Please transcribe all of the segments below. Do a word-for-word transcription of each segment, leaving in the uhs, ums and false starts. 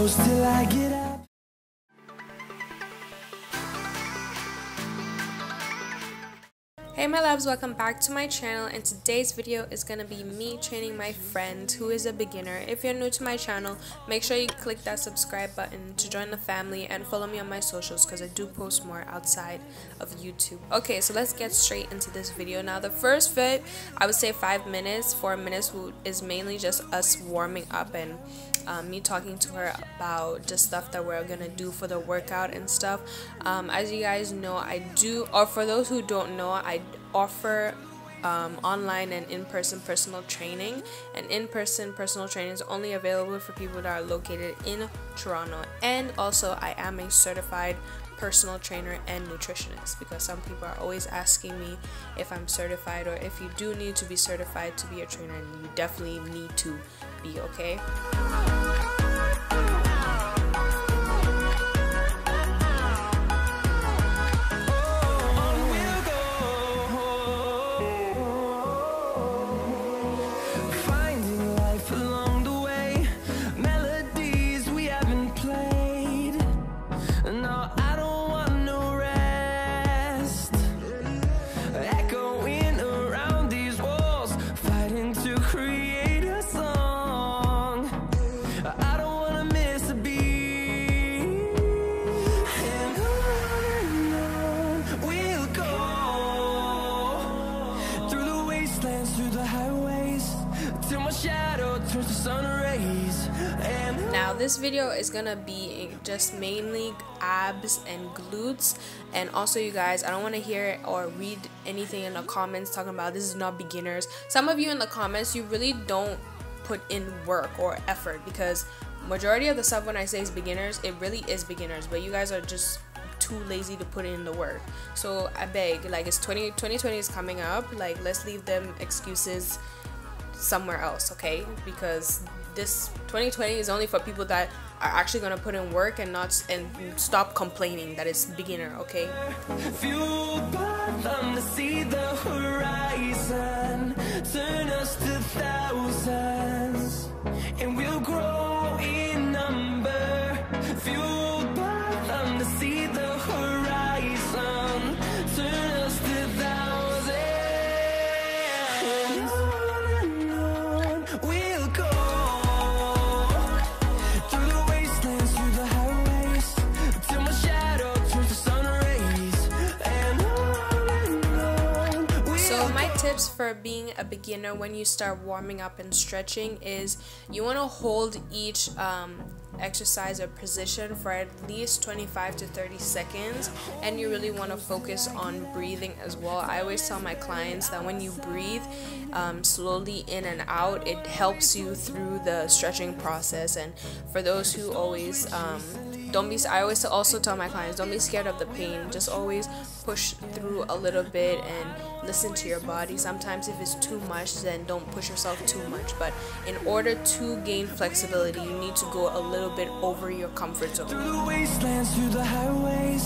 close till I get up. Hey my loves, welcome back to my channel, and today's video is gonna be me training my friend who is a beginner. If you're new to my channel, make sure you click that subscribe button to join the family and follow me on my socials because I do post more outside of YouTube. Okay, so let's get straight into this video. Now the first fit, I would say five minutes, four minutes is mainly just us warming up and Um, me talking to her about just stuff that we're gonna do for the workout and stuff. Um, as you guys know, I do, or for those who don't know, I offer um, online and in-person personal training, and in-person personal training is only available for people that are located in Toronto. And also I am a certified personal trainer and nutritionist, because some people are always asking me if I'm certified, or if you do need to be certified to be a trainer, and you definitely need to be, okay? Now this video is gonna be just mainly abs and glutes, and also you guys, I don't want to hear or read anything in the comments talking about this is not beginners. Some of you in the comments, you really don't put in work or effort, because majority of the stuff when I say is beginners, it really is beginners, but you guys are just too lazy to put in the work. So I beg, like, it's twenty twenty is coming up, like, let's leave them excuses somewhere else, okay? Because this twenty twenty is only for people that are actually gonna put in work and not and stop complaining that it's beginner, okay? Fueled by them to see the horizon, turn us to thousands, and we'll grow in number. Fueled by them to see the horizon, turn us to thousands. Tips for being a beginner when you start warming up and stretching is you want to hold each um, exercise or position for at least twenty-five to thirty seconds, and you really want to focus on breathing as well. I always tell my clients that when you breathe um, slowly in and out, it helps you through the stretching process. And for those who always um, don't be I always also tell my clients, don't be scared of the pain, just always push through a little bit and listen to your body. Sometimes if it's too much, then don't push yourself too much, but in order to gain flexibility, you need to go a little bit over your comfort zone. Through the wastelands, through the highways,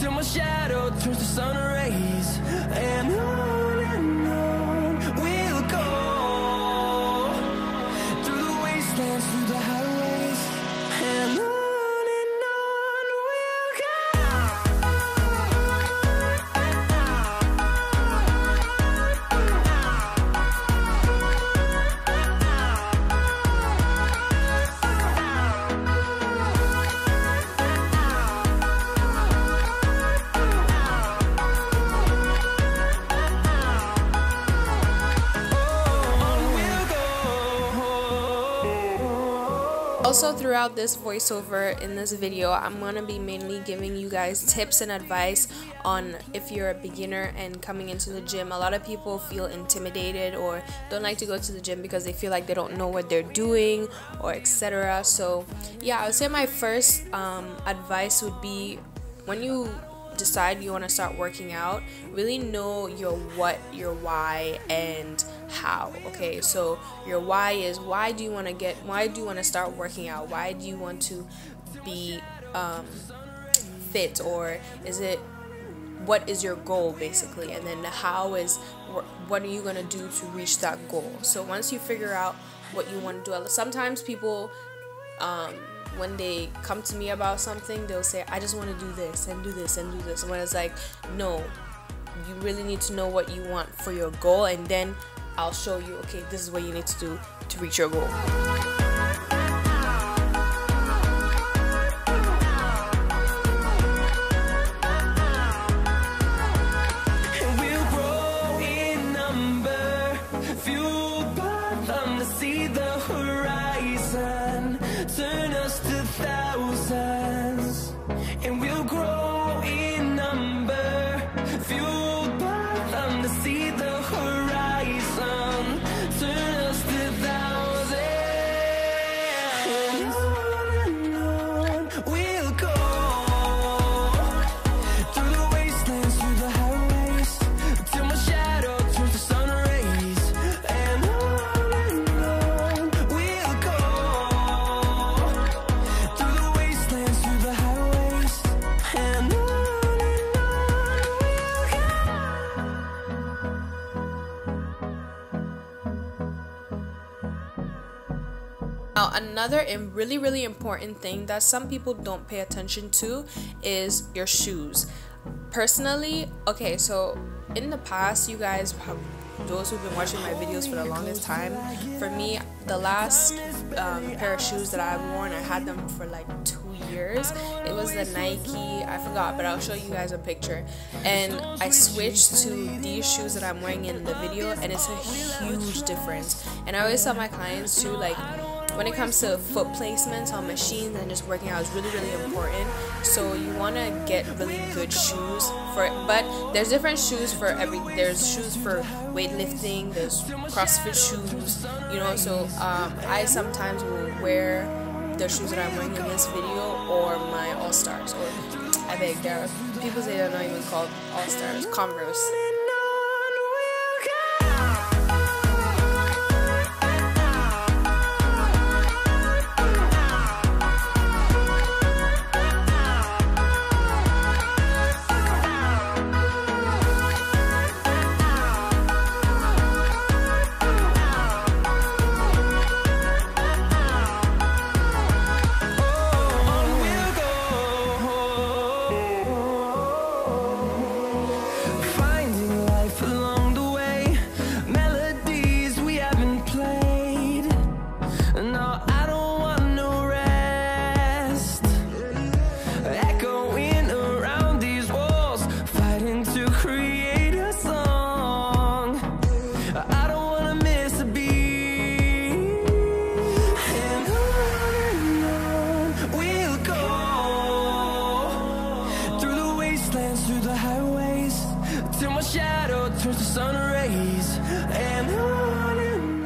till my shadow turns to sun rays, and on and on we'll go. Through the wastelands, through the highways, and on. Also, throughout this voiceover in this video, I'm going to be mainly giving you guys tips and advice on if you're a beginner and coming into the gym. A lot of people feel intimidated or don't like to go to the gym because they feel like they don't know what they're doing, or et cetera. So yeah, I would say my first um, advice would be, when you decide you want to start working out, really know your what, your why, and how. Okay, so your why is, why do you want to get why do you want to start working out? Why do you want to be um fit? Or is it, what is your goal, basically? And then the how is, what are you going to do to reach that goal? So once you figure out what you want to do, sometimes people um when they come to me about something, they'll say, I just want to do this and do this and do this. And when it's like, no, you really need to know what you want for your goal, and then I'll show you, okay, this is what you need to do to reach your goal. Now, another really, really important thing that some people don't pay attention to is your shoes. Personally, okay, so in the past, you guys, those who've been watching my videos for the longest time, for me, the last um, pair of shoes that I've worn, I had them for like two years. It was the Nike, I forgot, but I'll show you guys a picture. And I switched to these shoes that I'm wearing in the video, and it's a huge difference. And I always tell my clients too, like, when it comes to foot placements on machines and just working out, is really, really important. So you want to get really good shoes for it. But there's different shoes for every. There's shoes for weightlifting. There's CrossFit shoes. You know, so um, I sometimes will wear the shoes that I'm wearing in this video, or my All Stars. Or I beg, there are people say they're not even called All Stars, Converse.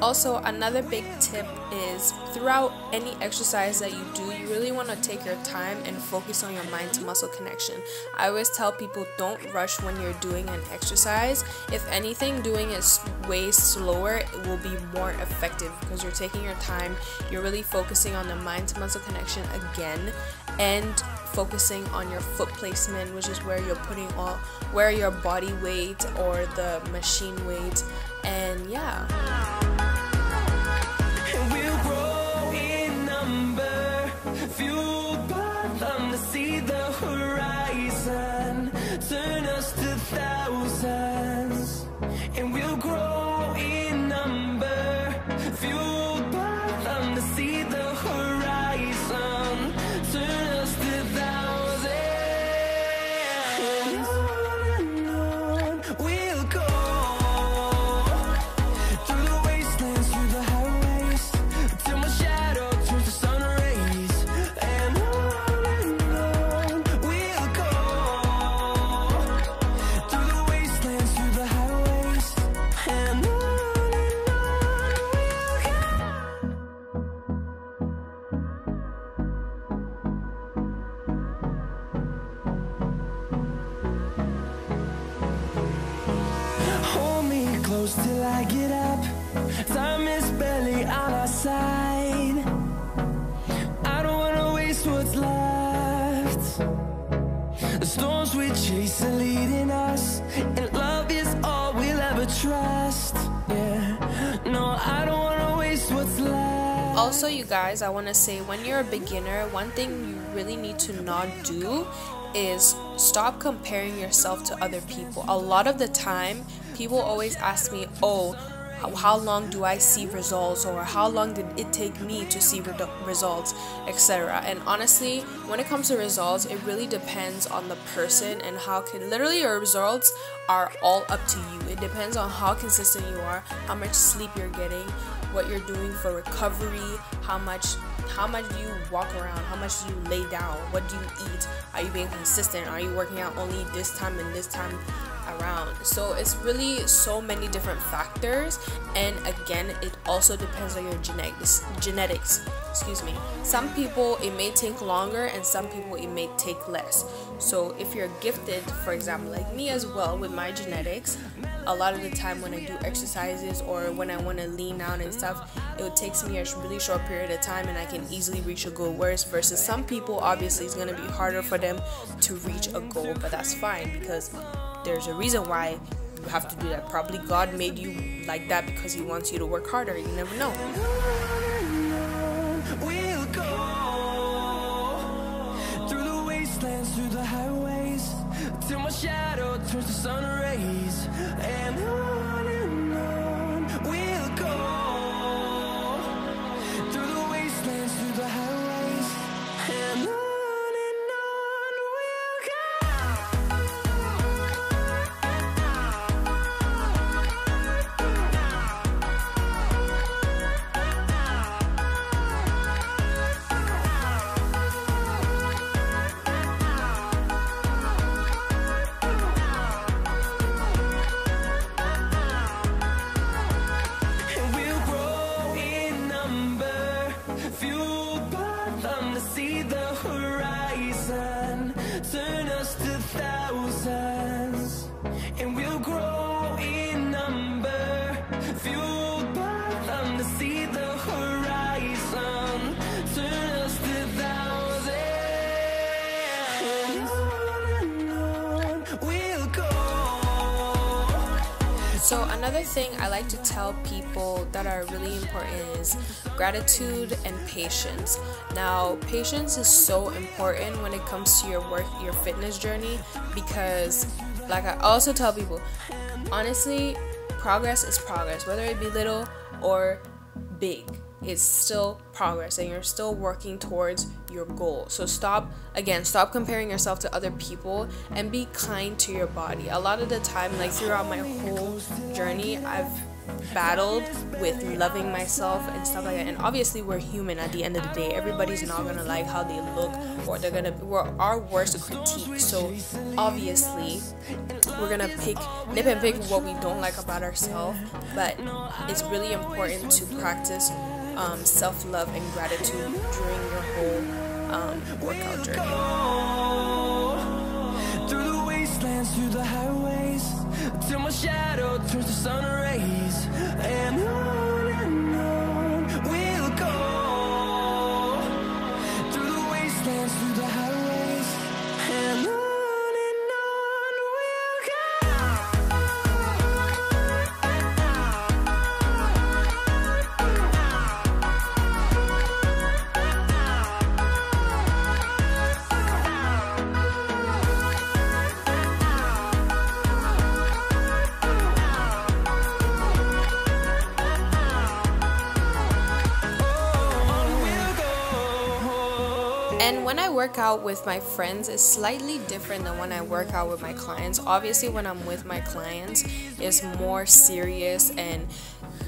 Also, another big tip is throughout any exercise that you do, you really want to take your time and focus on your mind to muscle connection. I always tell people, don't rush when you're doing an exercise. If anything, doing it way slower will be more effective because you're taking your time, you're really focusing on the mind to muscle connection again, and focusing on your foot placement, which is where you're putting all where your body weight or the machine weight. And yeah. Till I get up, time is barely on our side. I don't wanna waste what's left. The storms we chase are leading us, and love is all we'll ever trust. Yeah, no, I don't wanna waste what's left. Also, you guys, I want to say, when you're a beginner, one thing you really need to not do is stop comparing yourself to other people. A lot of the time, people always ask me, oh, how long do I see results, or how long did it take me to see re results, etc. And honestly, when it comes to results, it really depends on the person and how can literally your results are all up to you. It depends on how consistent you are, how much sleep you're getting, what you're doing for recovery, how much how much do you walk around, how much do you lay down, what do you eat, are you being consistent, are you working out only this time and this time around. So it's really so many different factors, and again, it also depends on your genetics genetics excuse me. Some people it may take longer, and some people it may take less. So if you're gifted, for example, like me as well with my genetics, a lot of the time when I do exercises or when I want to lean out and stuff, it takes me a really short period of time and I can easily reach a goal, whereas versus some people, obviously it's going to be harder for them to reach a goal. But that's fine, because there's a reason why you have to do that. Probably God made you like that because he wants you to work harder. You never know. We'll go through the wastelands, through the highways, till my shadow turns to sun rays. And on and on we'll go through the wastelands, through the highways, and on. So another thing I like to tell people that are really important is gratitude and patience. Now, patience is so important when it comes to your work, your fitness journey, because like I also tell people, honestly, progress is progress. Whether it be little or big, it's still progress and you're still working towards your goal. So stop, again, stop comparing yourself to other people and be kind to your body. A lot of the time, like throughout my whole journey, I've battled with loving myself and stuff like that. And obviously we're human at the end of the day. Everybody's not gonna like how they look, or they're gonna we're our worst critique. So obviously we're gonna pick nip and pick what we don't like about ourselves, but it's really important to practice um, self-love and gratitude during your whole um, workout journey. Through the wastelands, through the highways, till my shadow turns to sun rays, and on and on we'll go through the wastelands, through the highways, and on. And when I work out with my friends, it's slightly different than when I work out with my clients. Obviously, when I'm with my clients, it's more serious and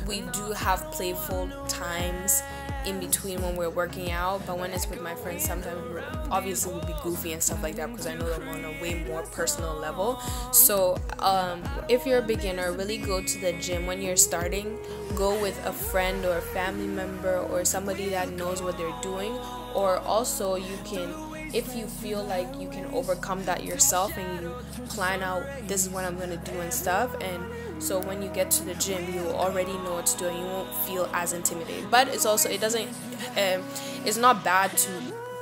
we do have playful times in between when we're working out. But when it's with my friends, sometimes we're obviously we'll be goofy and stuff like that, because I know them on a way more personal level. So um, if you're a beginner, really go to the gym when you're starting. Go with a friend or a family member or somebody that knows what they're doing. Or also, you can, if you feel like you can overcome that yourself and you plan out, this is what I'm going to do and stuff. And so when you get to the gym, you already know what to do and you won't feel as intimidated. But it's also, it doesn't, um, it's not bad to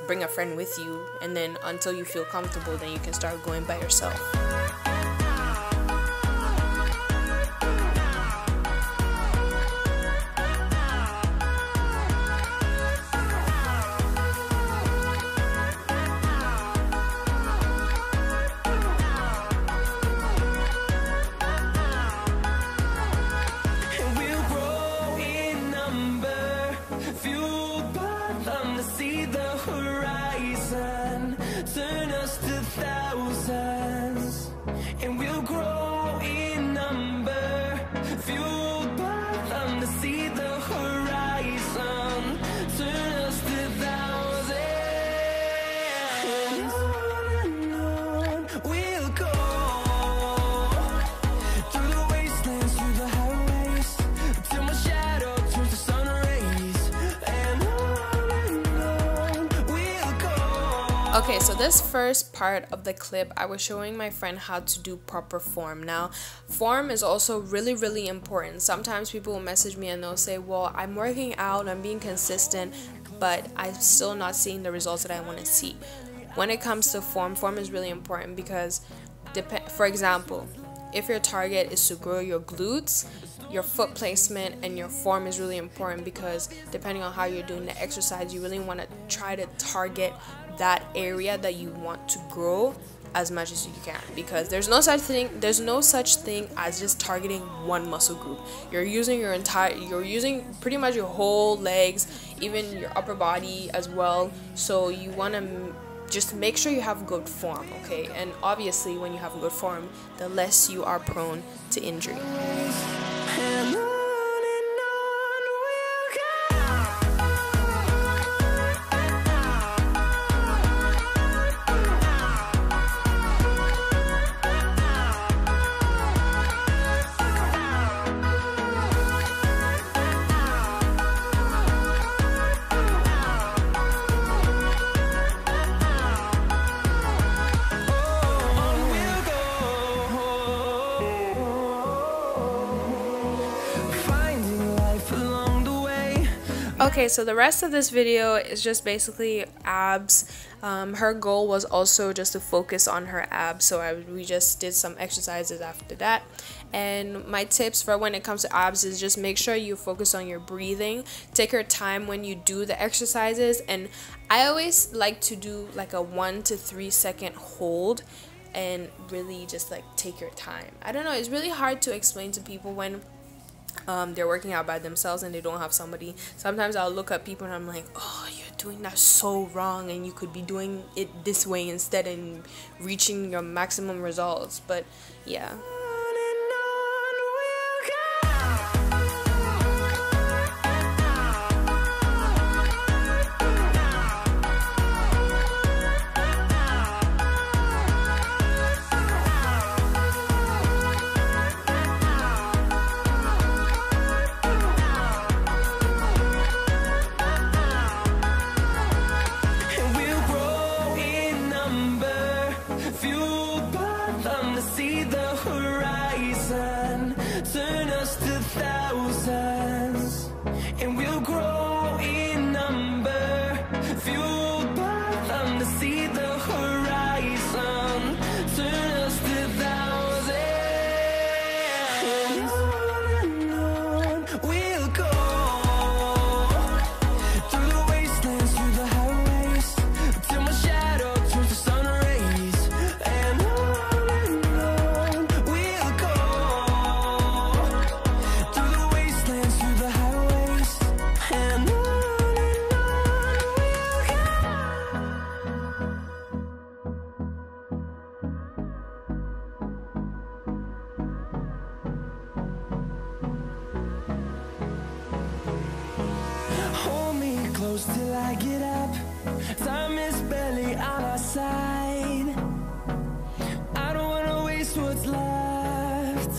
bring a friend with you, and then until you feel comfortable, then you can start going by yourself. thousands, and we'll grow in number, fueled by them to see the horizon, turn us to thousands. On and on we'll go, through the wastelands, through the highways, till my shadow turns to sun rays. And on and on we'll go. Okay, so this first part of the clip, I was showing my friend how to do proper form. Now, form is also really, really important. Sometimes people will message me and they'll say, well, I'm working out, I'm being consistent, but I'm still not seeing the results that I want to see. When it comes to form, form is really important because, dep- for example, if your target is to grow your glutes, your foot placement and your form is really important because depending on how you're doing the exercise, you really want to try to target that area that you want to grow as much as you can, because there's no such thing there's no such thing as just targeting one muscle group. You're using your entire you're using pretty much your whole legs, even your upper body as well, so you want to just make sure you have good form, okay? And obviously when you have good form, the less you are prone to injury. Okay, so the rest of this video is just basically abs. Um, her goal was also just to focus on her abs, so I, we just did some exercises after that. And my tips for when it comes to abs is just make sure you focus on your breathing. Take your time when you do the exercises, and I always like to do like a one to three second hold and really just like take your time. I don't know, it's really hard to explain to people when Um, they're working out by themselves and they don't have somebody. Sometimes I'll look at people and I'm like, oh, you're doing that so wrong and you could be doing it this way instead and reaching your maximum results. But yeah. Till I get up, time is barely on our side. I don't wanna waste what's left.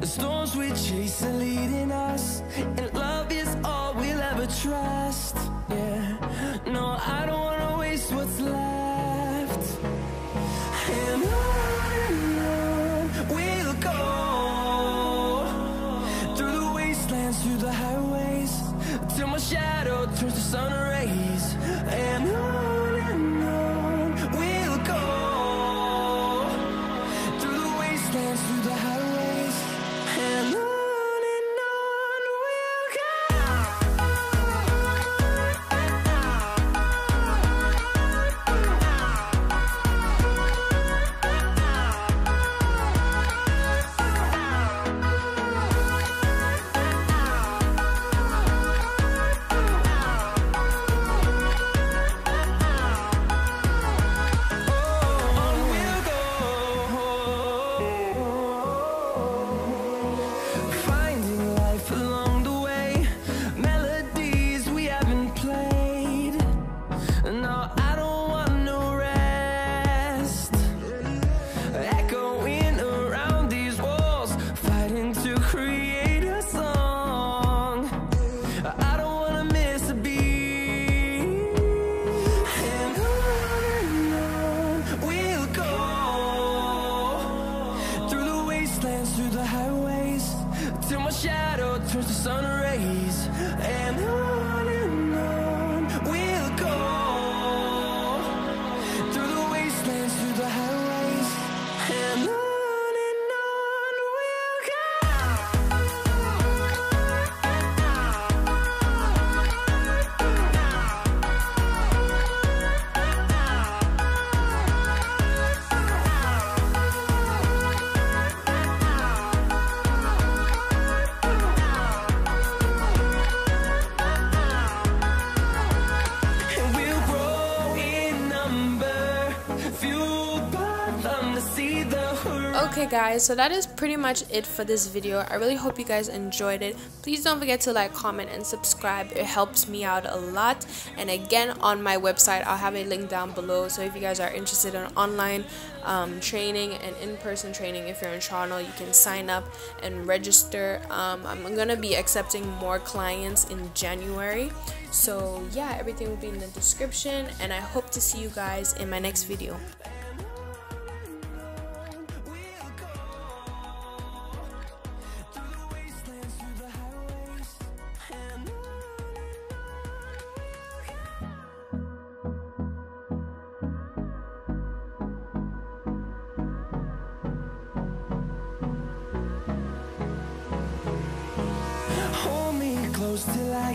The storms we chase are leading us, and love is all we'll ever trust. Yeah, no, I don't wanna waste what's left. And on and on we'll go, through the wastelands, through the highways, till my shadow turns to sun rays. And on and on we'll go, through the wastelands, through the highways. And on and on we'll go. sun rays, and on and on we'll go, through the wastelands, through the highways, and on. Okay guys, so that is pretty much it for this video. I really hope you guys enjoyed it. Please don't forget to like, comment, and subscribe. It helps me out a lot. And again, on my website, I'll have a link down below. So if you guys are interested in online um, training and in-person training, if you're in Toronto, you can sign up and register. Um, I'm gonna be accepting more clients in January. So yeah, everything will be in the description. And I hope to see you guys in my next video. Till I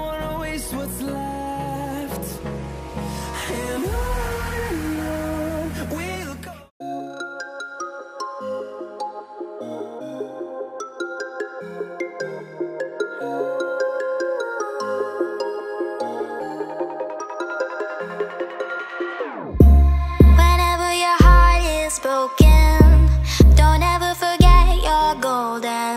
wanna waste what's left.